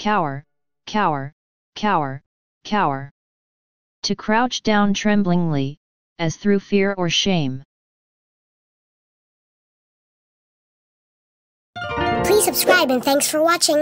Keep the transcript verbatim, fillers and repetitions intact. cower, cower, cower, cower. To crouch down tremblingly, as through fear or shame. Please subscribe and thanks for watching.